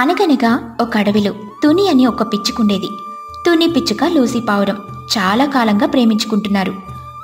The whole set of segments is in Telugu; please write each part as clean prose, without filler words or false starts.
అనగనగా ఒక అడవిలో తుని అని ఒక పిచ్చుకుండేది. తుని పిచ్చుక లూసీ పావురం చాలా కాలంగా ప్రేమించుకుంటున్నారు.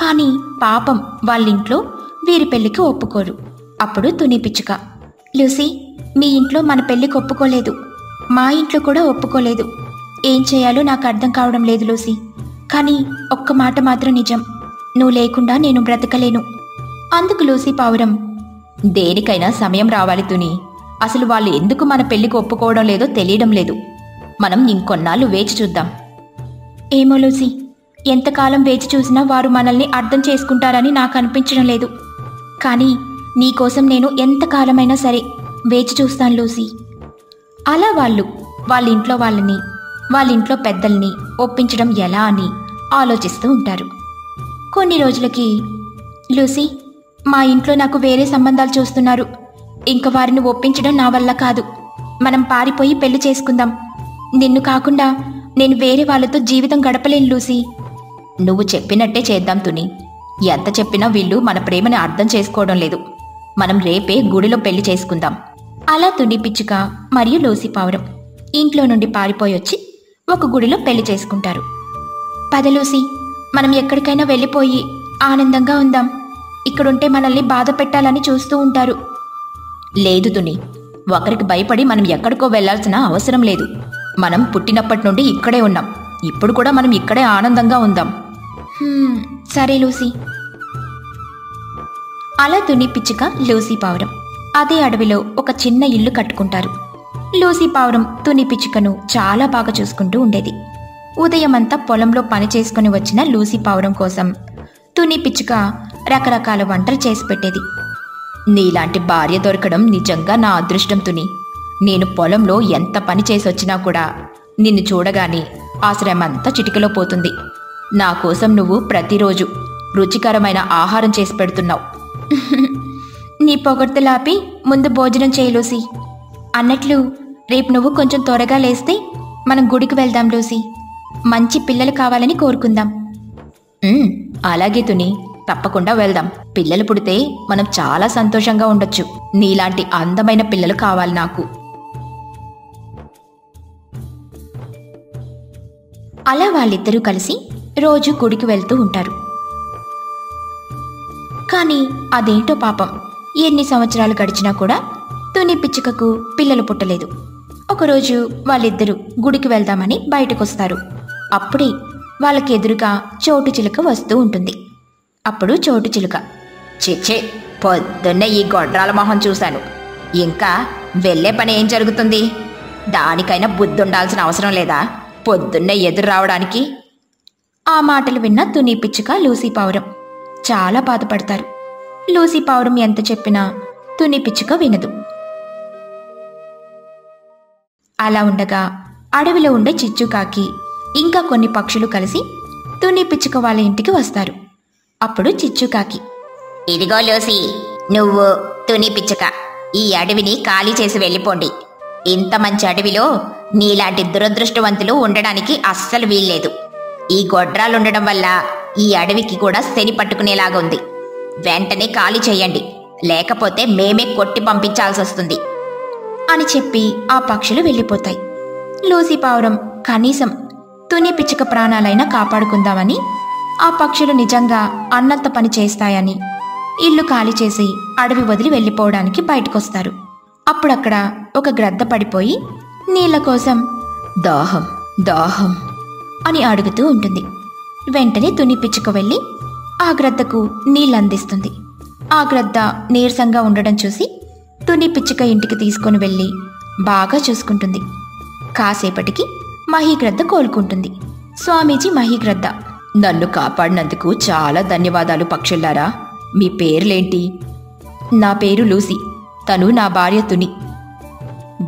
కానీ పాపం వాళ్ళింట్లో వీరి పెళ్లికి ఒప్పుకోరు. అప్పుడు తుని పిచ్చుక, లూసీ, మీ ఇంట్లో మన పెళ్లికి ఒప్పుకోలేదు, మా ఇంట్లో కూడా ఒప్పుకోలేదు. ఏం చేయాలో నాకు అర్థం కావడం లేదు లూసీ. కానీ ఒక్క మాట మాత్రం నిజం, నువ్వు లేకుండా నేను బ్రతకలేను. అందుకు లూసీ పావురం, దేనికైనా సమయం రావాలి తుని. అసలు వాళ్ళు ఎందుకు మన పెళ్లికి ఒప్పుకోవడం లేదో తెలియడం లేదు. మనం ఇంకొన్నాళ్ళు వేచి చూద్దాం. ఏమో లూసీ, ఎంతకాలం వేచి చూసినా వారు మనల్ని అర్థం చేసుకుంటారని నాకు అనిపించడం లేదు. కానీ నీకోసం నేను ఎంతకాలమైనా సరే వేచి చూస్తాను లూసీ. అలా వాళ్ళు వాళ్ళింట్లో వాళ్ళని, వాళ్ళింట్లో పెద్దల్ని ఒప్పించడం ఎలా అని ఆలోచిస్తూ ఉంటారు. కొన్ని రోజులకి, లూసీ, మా ఇంట్లో నాకు వేరే సంబంధాలు చూస్తున్నారు, ఇంక వారిని ఒప్పించడం నా వల్ల కాదు, మనం పారిపోయి పెళ్లి చేసుకుందాం. నిన్ను కాకుండా నేను వేరే వాళ్ళతో జీవితం గడపలేను లూసీ. నువ్వు చెప్పినట్టే చేద్దాం తుని. ఎంత చెప్పినా వీళ్ళు మన ప్రేమని అర్థం చేసుకోవడం లేదు. మనం రేపే గుడిలో పెళ్లి చేసుకుందాం. అలా తుని పిచ్చుక మరియు లూసీ పావురం ఇంట్లో నుండి పారిపోయొచ్చి ఒక గుడిలో పెళ్లి చేసుకుంటారు. పద లూసీ, మనం ఎక్కడికైనా వెళ్ళిపోయి ఆనందంగా ఉందాం. ఇక్కడుంటే మనల్ని బాధ పెట్టాలని చూస్తూ ఉంటారు. లేదు తుని, ఒకరికి భయపడి మనం ఎక్కడికో వెళ్లాల్సిన అవసరం లేదు. మనం పుట్టినప్పటి నుండి ఇక్కడే ఉన్నాం, ఇప్పుడు కూడా మనం ఇక్కడే ఆనందంగా ఉందాం. సరే లూసీ. అలా తుని పిచ్చుక లూసీ పావురం అదే అడవిలో ఒక చిన్న ఇల్లు కట్టుకుంటారు. లూసీ పావురం తుని పిచ్చుకను చాలా బాగా చూసుకుంటూ ఉండేది. ఉదయమంతా పొలంలో పని చేసుకుని వచ్చిన లూసీ పావురం కోసం తుని పిచ్చుక రకరకాల వంటలు చేసి పెట్టేది. నీలాంటి భార్య దొరకడం నిజంగా నా అదృష్టం తుని. నేను పొలంలో ఎంత పని చేసొచ్చినా కూడా నిన్ను చూడగానే ఆ శ్రమంతా చిటికలో పోతుంది. నా కోసం నువ్వు ప్రతిరోజు రుచికరమైన ఆహారం చేసి పెడుతున్నావు. నీ పొగడ్తలాపి ముందు భోజనం చేయి లూసీ. అన్నట్లు రేపు నువ్వు కొంచెం త్వరగా లేస్తే మనం గుడికి వెళ్దాం లూసీ. మంచి పిల్లలు కావాలని కోరుకుందాం. అలాగే తుని, తప్పకుండా వెళ్దాం. పిల్లలు పుడితే మనం చాలా సంతోషంగా ఉండొచ్చు. నీలాంటి అందమైన పిల్లలు కావాలి నాకు. అలా వాళ్ళిద్దరూ కలిసి రోజు గుడికి వెళ్తూ ఉంటారు. కానీ అదేంటో పాపం, ఎన్ని సంవత్సరాలు గడిచినా కూడా తుని పిచ్చుకకు పిల్లలు పుట్టలేదు. ఒకరోజు వాళ్ళిద్దరూ గుడికి వెళ్దామని బయటకొస్తారు. అప్పుడే వాళ్ళకెదురుగా చోటు చిలుక వస్తూ ఉంటుంది. అప్పుడు చోటు చిలుక, చేచే, పొద్దున్నే ఈ గొడ్రాల మొహం చూశాను. ఇంకా వెళ్ళే పని ఏం జరుగుతుంది? దానికైనా బుద్ధి ఉండాల్సిన అవసరం లేదా పొద్దున్నే ఎదురు రావడానికి? ఆ మాటలు విన్న తుని పిచ్చుక లూసీ పావురం చాలా బాధపడతారు. లూసీ పావురం ఎంత చెప్పినా తుని పిచ్చుక వినదు. అలా ఉండగా అడవిలో ఉండే చిచ్చుకాకి ఇంకా కొన్ని పక్షులు కలిసి తుని పిచ్చుక వాళ్ళ ఇంటికి వస్తారు. అప్పుడు చిచ్చుకాకి, ఇదిగో లూసీ, నువ్వు తుని పిచ్చుక ఈ అడవిని ఖాళీ చేసి వెళ్ళిపోండి. ఇంత మంచి అడవిలో నీలాంటి దురదృష్టవంతులు ఉండడానికి అస్సలు వీల్లేదు. ఈ గొడ్రాలుండడం వల్ల ఈ అడవికి కూడా శని పట్టుకునేలాగుంది. వెంటనే ఖాళీ చేయండి, లేకపోతే మేమే కొట్టి పంపించాల్సి వస్తుంది అని చెప్పి ఆ పక్షులు వెళ్ళిపోతాయి. లూసీ పావురం కనీసం తుని పిచ్చుక ప్రాణాలైనా కాపాడుకుందామని ఆ పక్షులు నిజంగా అన్నంత పని చేస్తాయని ఇల్లు ఖాళీ చేసి అడవి వదిలి వెళ్ళిపోవడానికి బయటకొస్తారు. అప్పుడక్కడ ఒక గ్రద్ద పడిపోయి నీళ్ల కోసం దాహం దాహం అని అడుగుతూ ఉంటుంది. వెంటనే తుని పిచ్చుక వెళ్ళి ఆ గ్రద్దకు నీళ్ళందిస్తుంది. ఆ గ్రద్ద నీరసంగా ఉండడం చూసి తుని పిచ్చుక ఇంటికి తీసుకొని వెళ్ళి బాగా చూసుకుంటుంది. కాసేపటికి మహీగ్రద్ద కోలుకుంటుంది. స్వామీజీ, మహీగ్రద్ద, నన్ను కాపాడినందుకు చాలా ధన్యవాదాలు పక్షులారా. మీ పేర్లేంటి? నా పేరు లూసీ, తను నా భార్య తుని.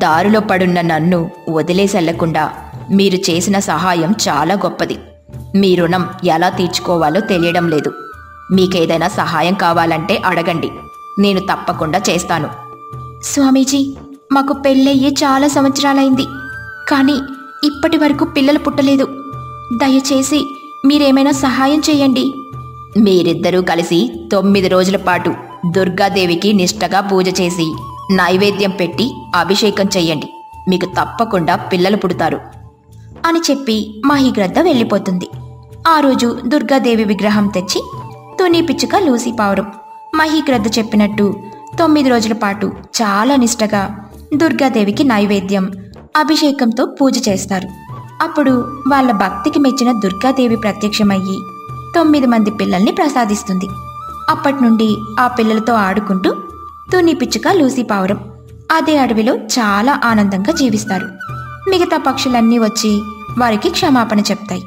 దారిలో పడున్న నన్ను వదిలేసెళ్లకుండా మీరు చేసిన సహాయం చాలా గొప్పది. మీ రుణం ఎలా తీర్చుకోవాలో తెలియడం లేదు. మీకేదైనా సహాయం కావాలంటే అడగండి, నేను తప్పకుండా చేస్తాను. స్వామీజీ, మాకు పెళ్ళయ్యే చాలా సంవత్సరాలైంది, కానీ ఇప్పటి వరకు పిల్లలు పుట్టలేదు. దయచేసి మీరేమైనా సహాయం చేయండి. మీరిద్దరూ కలిసి 9 రోజుల పాటు దుర్గాదేవికి నిష్టగా పూజ చేసి నైవేద్యం పెట్టి అభిషేకం చెయ్యండి. మీకు తప్పకుండా పిల్లలు పుడతారు అని చెప్పి మహిగ్రద్ద వెళ్ళిపోతుంది. ఆ రోజు దుర్గాదేవి విగ్రహం తెచ్చి తుని పిచ్చుక లూసీ పావురం మహిగ్రద్ద చెప్పినట్టు 9 రోజుల పాటు చాలా నిష్టగా దుర్గాదేవికి నైవేద్యం అభిషేకంతో పూజ చేస్తారు. అప్పుడు వాళ్ళ భక్తికి మెచ్చిన దుర్గాదేవి ప్రత్యక్షమయ్యి 9 మంది పిల్లల్ని ప్రసాదిస్తుంది. అప్పటి నుండి ఆ పిల్లలతో ఆడుకుంటూ తుని పిచ్చుక లూసీ పావురం అదే అడవిలో చాలా ఆనందంగా జీవిస్తారు. మిగతా పక్షులన్నీ వచ్చి వారికి క్షమాపణ చెప్తాయి.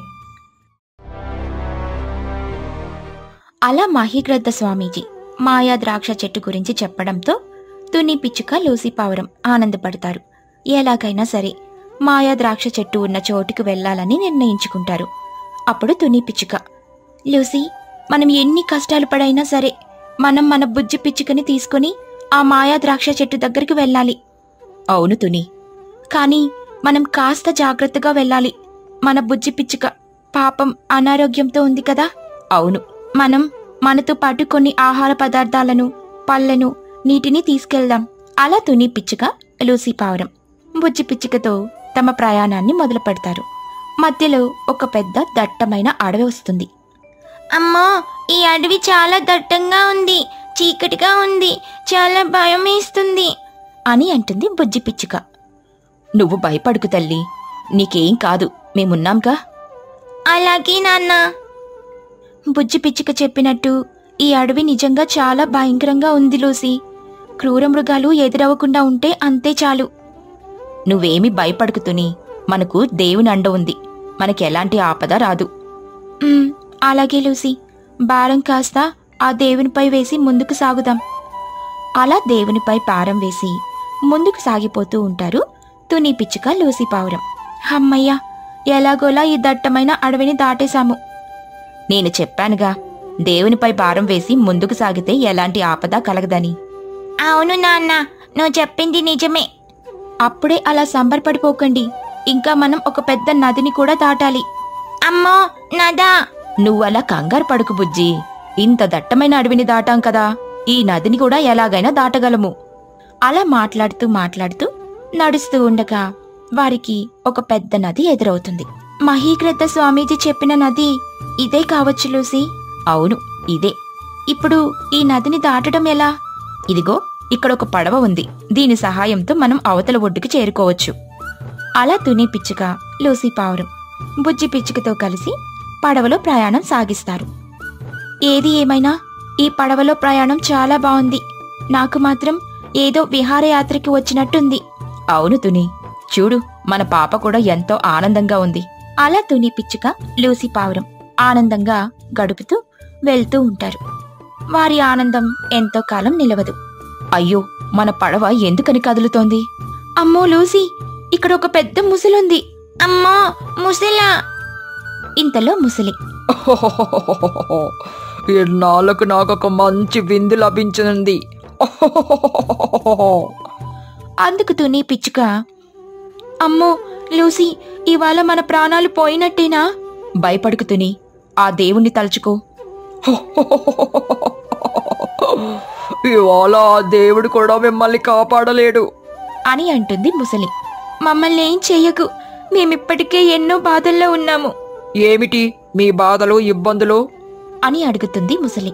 అలా మహిగ్రద్ద స్వామీజీ మాయా ద్రాక్ష చెట్టు గురించి చెప్పడంతో తుని పిచ్చుక లూసీ పావురం ఆనందపడతారు. ఎలాగైనా సరే మాయా ద్రాక్ష చెట్టు ఉన్న చోటుకు వెళ్లాలని నిర్ణయించుకుంటారు. అప్పుడు తుని పిచ్చుక, లూసీ, మనం ఎన్ని కష్టాలు పడైనా సరే మనం మన బుజ్జి పిచ్చుకని తీసుకుని ఆ మాయా ద్రాక్ష చెట్టు దగ్గరికి వెళ్ళాలి. అవును తుని, కానీ మనం కాస్త జాగ్రత్తగా వెళ్ళాలి. మన బుజ్జి పిచ్చుక పాపం అనారోగ్యంతో ఉంది కదా. అవును, మనం మనతో పాటు కొన్ని ఆహార పదార్థాలను, పళ్ళను, నీటిని తీసుకెళ్దాం. అలా తుని పిచ్చుక లూసీ పావురం బుజ్జి పిచ్చుకతో తమ ప్రయాణాన్ని మొదలు పెడతారు. మధ్యలో ఒక పెద్ద దట్టమైన అడవి వస్తుంది. అమ్మా, ఈ అడవి చాలా దట్టంగా ఉంది, చీకటిగా ఉంది, చాలా భయమేస్తుంది అని అంటుంది బుజ్జి పిచ్చుక. నువ్వు భయపడకు తల్లి, నీకేం కాదు, మేమున్నాంగా. అలాగే నాన్న. బుజ్జి పిచ్చుక చెప్పినట్టు ఈ అడవి నిజంగా చాలా భయంకరంగా ఉంది లూసీ. క్రూర మృగాలు ఎదురవ్వకుండా ఉంటే అంతే చాలు. నువ్వేమి భయపడకు తుని, మనకు దేవుని అండ ఉంది, మనకెలాంటి ఆపద రాదు. అలాగే లూసీ, భారం కాస్త ఆ దేవునిపై వేసి ముందుకు సాగుదాం. అలా దేవునిపై భారం వేసి ముందుకు సాగిపోతూ ఉంటారు తుని పిచ్చుక లూసీ పావురం. అమ్మయ్య, ఎలాగోలా ఈ దట్టమైన అడవిని దాటేశాము. నేను చెప్పానుగా, దేవునిపై భారం వేసి ముందుకు సాగితే ఎలాంటి ఆపద కలగదని. అవును నాన్న, నువ్వు చెప్పింది నిజమే. అప్పుడే అలా సంబరపడిపోకండి, ఇంకా మనం ఒక పెద్ద నదిని కూడా దాటాలి. అమ్మో నదా! నువ్వలా కంగారు పడుకు బుజ్జి, ఇంత దట్టమైన అడవిని దాటాం కదా, ఈ నదిని కూడా ఎలాగైనా దాటగలము. అలా మాట్లాడుతూ మాట్లాడుతూ నడుస్తూ ఉండగా వారికి ఒక పెద్ద నది ఎదురవుతుంది. మహీగ్రద్ద స్వామీజీ చెప్పిన నది ఇదే కావచ్చు లూసీ. అవును ఇదే. ఇప్పుడు ఈ నదిని దాటడం ఎలా? ఇదిగో ఇక్కడ ఒక పడవ ఉంది, దీని సహాయంతో మనం అవతల ఒడ్డుకి చేరుకోవచ్చు. అలా తుని పిచ్చుక లూసీ పావురం బుజ్జి పిచ్చుకతో కలిసి పడవలో ప్రయాణం సాగిస్తారు. ఏది ఏమైనా ఈ పడవలో ప్రయాణం చాలా బాగుంది. నాకు మాత్రం ఏదో విహారయాత్రకి వచ్చినట్టుంది. అవును తుని, చూడు మన పాప కూడా ఎంతో ఆనందంగా ఉంది. అలా తుని పిచ్చుక లూసీ పావురం ఆనందంగా గడుపుతూ వెళ్తూ ఉంటారు. వారి ఆనందం ఎంతో కాలం నిలవదు. అయ్యో, మన పడవ ఎందుకని కదులుతోంది? అమ్మో లూసీ, ఇక్కడ ఒక పెద్ద ముసలుంది. అమ్మో ముసలా! ఇంతలో ముసలి, ఇన్నాళ్ళకు నాకొక మంచి విందు లభించింది. అందుకు తుని పిచ్చుక, అమ్మో లూసీ, ఇవాళ మన ప్రాణాలు పోయినట్టేనా? భయపడుకు తుని, ఆ దేవుణ్ణి తలుచుకో. ఇవాళ ఆ దేవుడు కూడా మిమ్మల్ని కాపాడలేడు అని అంటుంది ముసలి. మమ్మల్ని ఏం చెయ్యకు, మేమిప్పటికే ఎన్నో బాధల్లో ఉన్నాము. ఏమిటి మీ బాధలు, ఇబ్బందులు అని అడుగుతుంది ముసలి.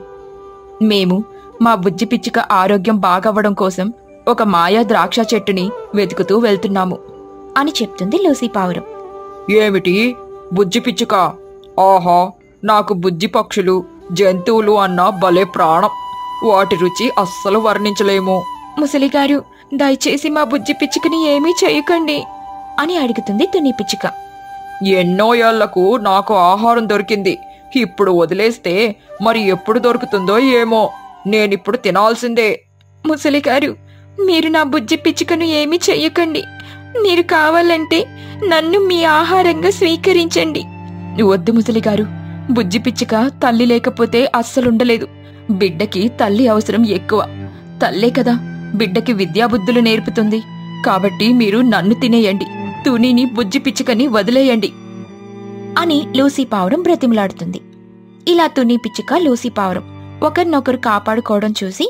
మేము మా బుజ్జి పిచ్చుక ఆరోగ్యం బాగవ్వడం కోసం ఒక మాయా ద్రాక్ష చెట్టుని వెతుకుతూ వెళ్తున్నాము అని చెప్తుంది లూసీ పావురం. ఏమిటి బుజ్జి పిచ్చుక? ఆహా, నాకు బుజ్జి పక్షులు, జంతువులు అన్నా భలే ప్రాణం, వాటి రుచి అస్సలు వర్ణించలేము. ముసలిగారు, దయచేసి మా బుజ్జి పిచ్చుకని ఏమీ చేయకండి అని అడుగుతుంది తుని పిచ్చుక. ఎన్నో ఏళ్లకు నాకు ఆహారం దొరికింది, ఇప్పుడు వదిలేస్తే మరి ఎప్పుడు దొరుకుతుందో ఏమో, నేనిప్పుడు తినాల్సిందే. ముసలిగారు, మీరు నా బుజ్జి పిచ్చుకను ఏమీ చెయ్యకండి, మీరు కావాలంటే నన్ను మీ ఆహారంగా స్వీకరించండి. వద్దు ముసలిగారు, బుజ్జి పిచ్చుక తల్లి లేకపోతే అస్సలుండలేదు. బిడ్డకి తల్లి అవసరం ఎక్కువ, తల్లే కదా బిడ్డకి విద్యాబుద్ధులు నేర్పుతుంది. కాబట్టి మీరు నన్ను తినేయండి, తునిని బుజ్జి పిచ్చుకని వదిలేయండి అని లూసీ పావురం బ్రతిమలాడుతుంది. ఇలా తుని పిచ్చుక లూసీ పావురం ఒకరినొకరు కాపాడుకోవడం చూసి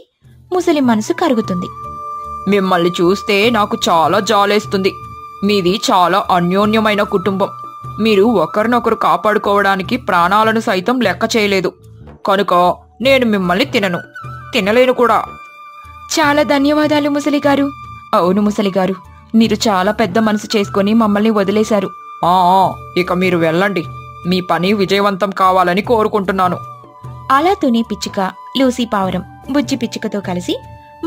ముసలి మనసు కరుగుతుంది. మిమ్మల్ని చూస్తే నాకు చాలా జాలేస్తుంది, మీది చాలా అన్యోన్యమైన కుటుంబం. మీరు ఒకరినొకరు కాపాడుకోవడానికి ప్రాణాలను సైతం లెక్క చేయలేదు. కనుక నేను మిమ్మల్ని తినలేను కూడా. చాలా ధన్యవాదాలు ముసలిగారు. అవును ముసలిగారు, మీరు చాలా పెద్ద మనసు చేసుకుని మమ్మల్ని వదిలేశారు. ఇక మీరు వెళ్ళండి. మీ పని విజయవంతం కావాలని కోరుకుంటున్నాను. అలా తుని పిచ్చుక, లూసీ పావురం బుజ్జి పిచ్చుకతో కలిసి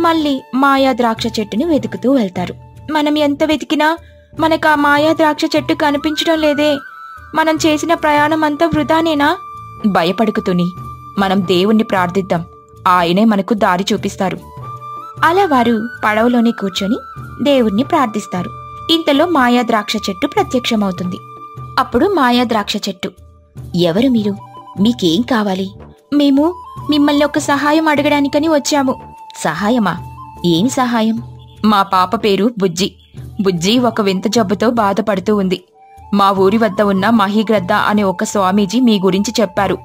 మళ్ళీ మాయా ద్రాక్ష చెట్టును వెతుకుతూ వెళ్తారు. మనం ఎంత వెతికినా మనకు ఆ మాయా ద్రాక్ష చెట్టు కనిపించడం లేదే. మనం చేసిన ప్రయాణం అంతా వృధానేనా? భయపడకు తుని, మనం దేవుణ్ణి ప్రార్థిద్దాం. ఆయనే మనకు దారి చూపిస్తారు. అలా వారు పడవలోనే కూర్చొని దేవుణ్ణి ప్రార్థిస్తారు. ఇంతలో మాయా ద్రాక్ష చెట్టు ప్రత్యక్షమవుతుంది. అప్పుడు మాయా ద్రాక్ష చెట్టు, ఎవరు మీరు? మీకేం కావాలి? మేము మిమ్మల్ని ఒక సహాయం అడగడానికని వచ్చాము. సహాయమా? ఏమి సహాయం? మా పాప పేరు బుజ్జి. బుజ్జి ఒక వింత జబ్బుతో బాధపడుతూ ఉంది. మా ఊరి వద్ద ఉన్న మహిగ్రద్ద అనే ఒక స్వామీజీ మీ గురించి చెప్పారు.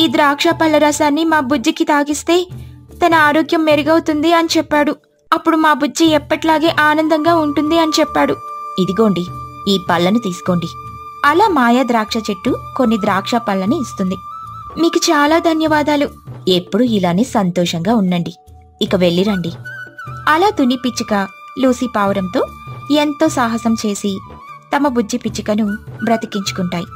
ఈ ద్రాక్ష పళ్ళ రసాన్ని మా బుజ్జికి తాగిస్తే తన ఆరోగ్యం మెరుగవుతుంది అని చెప్పాడు. అప్పుడు మా బుజ్జి ఎప్పట్లాగే ఆనందంగా ఉంటుంది అని చెప్పాడు. ఇదిగోండి, ఈ పళ్ళను తీసుకోండి. అలా మాయా ద్రాక్ష చెట్టు కొన్ని ద్రాక్ష పళ్ళని ఇస్తుంది. మీకు చాలా ధన్యవాదాలు. ఎప్పుడు ఇలానే సంతోషంగా ఉండండి. ఇక వెళ్ళిరండి. అలా తుని పిచ్చుక లూసీ పావురంతో ఎంతో సాహసం చేసి తమ బుజ్జి పిచ్చుకను బ్రతికించుకుంటాయి.